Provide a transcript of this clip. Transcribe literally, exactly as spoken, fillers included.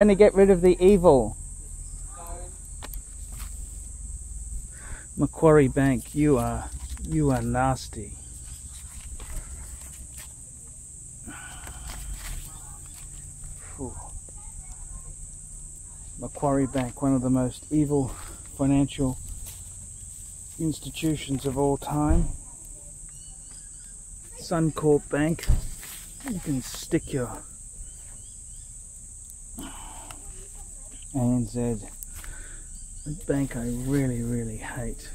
Going to get rid of the evil. Macquarie Bank, you are you are nasty. Whew. Macquarie Bank, one of the most evil financial institutions of all time. Suncorp Bank, you can stick your A N Z, a bank I really, really hate.